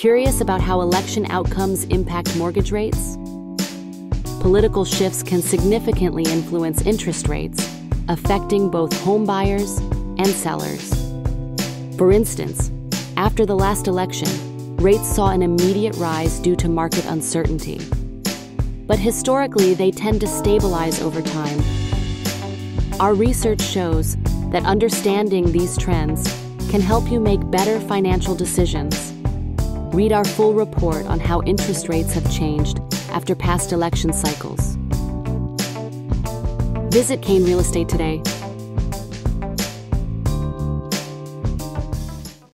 Curious about how election outcomes impact mortgage rates? Political shifts can significantly influence interest rates, affecting both homebuyers and sellers. For instance, after the last election, rates saw an immediate rise due to market uncertainty. But historically, they tend to stabilize over time. Our research shows that understanding these trends can help you make better financial decisions. Read our full report on how interest rates have changed after past election cycles. Visit Cane Real Estate today.